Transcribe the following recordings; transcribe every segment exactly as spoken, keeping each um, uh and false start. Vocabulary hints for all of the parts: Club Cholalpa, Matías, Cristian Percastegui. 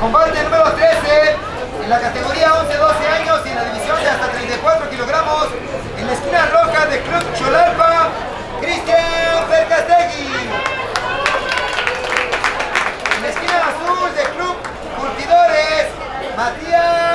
Combate número trece, en la categoría once doce años y en la división de hasta treinta y cuatro kilogramos, en la esquina roja de Club Cholalpa, Cristian Percastegui. En la esquina azul de Club Curtidores, Matías.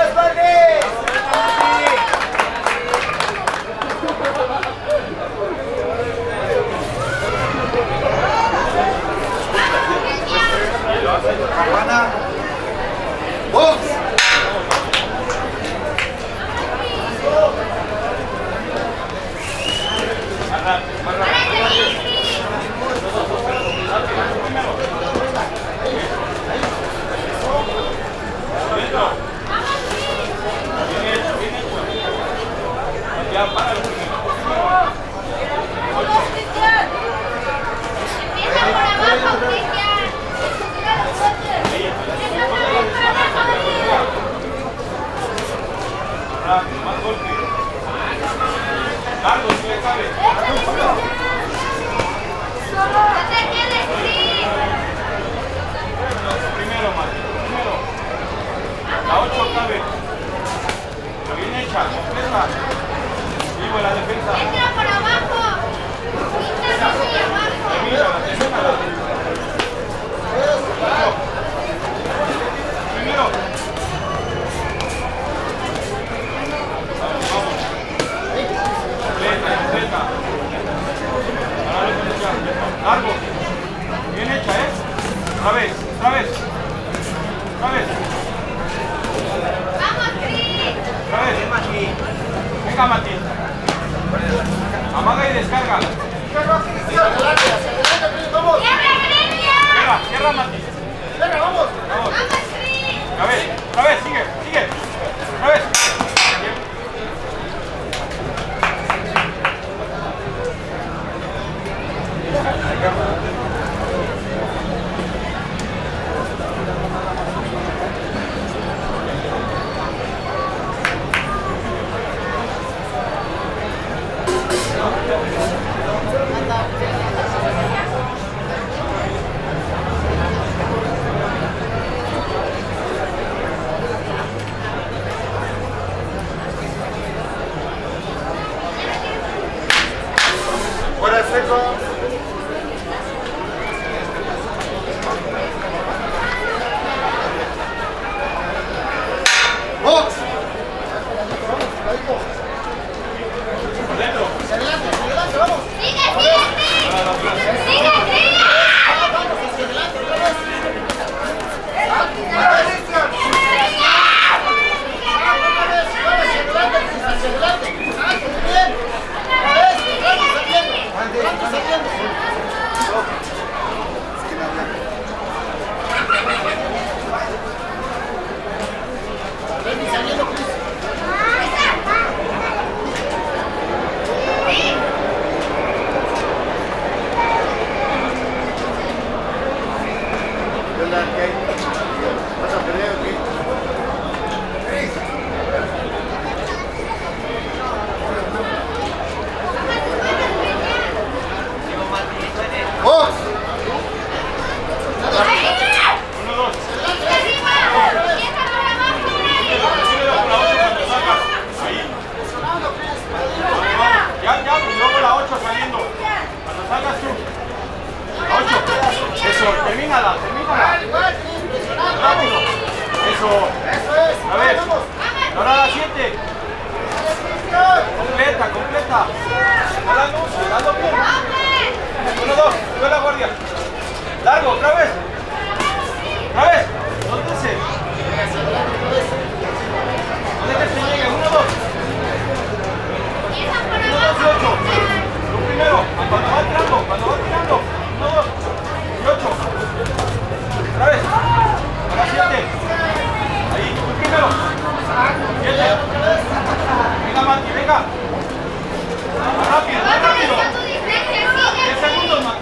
Rápido, rápido. diez segundos, Mati.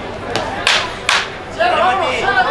Cierra, Mati.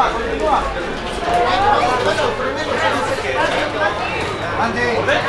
Continúa, continúa. Ande.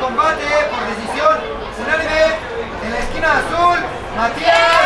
Combate por decisión unánime en la esquina azul, Matías.